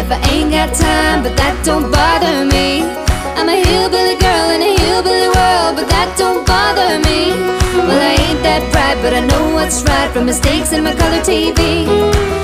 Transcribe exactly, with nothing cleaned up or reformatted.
if I ain't got time, but that don't bother me. I'm a hillbilly girl in a hillbilly world, but that don't bother me. Well, I ain't that bright, but I know what's right from mistakes in my color T V.